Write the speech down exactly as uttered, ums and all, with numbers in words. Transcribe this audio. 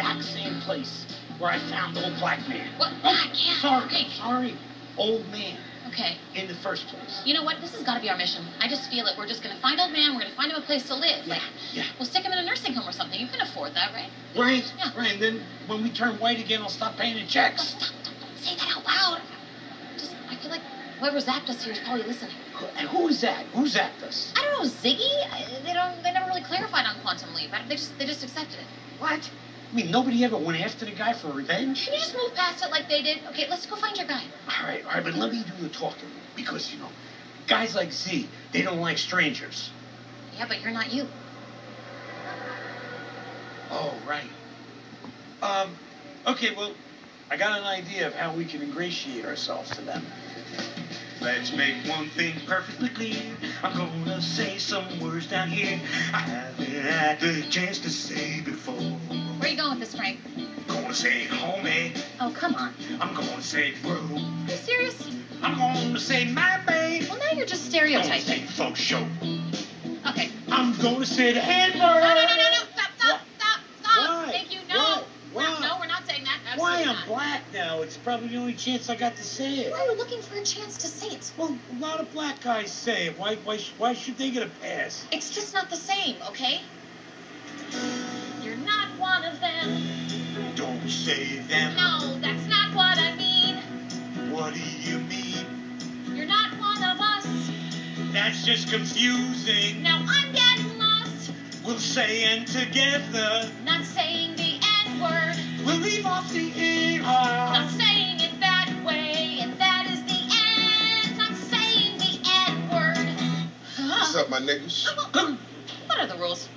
exact same place where I found old black man. What? Black? Yeah. Sorry, okay. sorry. Old man. Okay. In the first place. You know what? This has got to be our mission. I just feel it. We're just going to find old man. We're going to find him a place to live. Yeah, like, yeah. We'll stick him in a nursing home or something. You can afford that, right? Right. Yeah. Right. And then when we turn white again, I'll stop paying the checks. Oh, stop. Don't, don't say that out loud. Just, I feel like whoever zapped us here is probably listening. And who's that? Who zapped us? I don't know. Ziggy? They don't. They never really clarified on Quantum Leap. They just. They just accepted it. What? I mean, nobody ever went after the guy for revenge? Can you just move past it like they did? Okay, let's go find your guy. All right, all right, but let me do the talking. Because, you know, guys like Z, they don't like strangers. Yeah, but you're not you. Oh, right. Um, okay, well, I got an idea of how we can ingratiate ourselves to them. Let's make one thing perfectly clear. I'm gonna say some words down here I haven't had the chance to say before. Where are you going with this, Frank? I'm gonna say homie. Oh, come on. I'm gonna say bro. Are you serious? I'm gonna say my babe. Well, now you're just stereotyping. I'm gonna say faux show. Okay. I'm gonna say the N-word. No, no, no, no, no. Stop, stop, stop, stop. Why? Thank you. No. Why? Why? No, we're not saying that. Absolutely Why? I'm not. black now. It's probably the only chance I got to say it. Why are you looking for a chance to say it? Well, a lot of black guys say it. Why, why, why should they get a pass? It's just not the same, okay? One of them. Don't say them. No, that's not what I mean. What do you mean? You're not one of us. That's just confusing. Now I'm getting lost. We'll say and together. Not saying the N-word. We'll leave off the E R. Not saying it that way. And that is the end. Not saying the N-word. What's up, my niggas? What are the rules?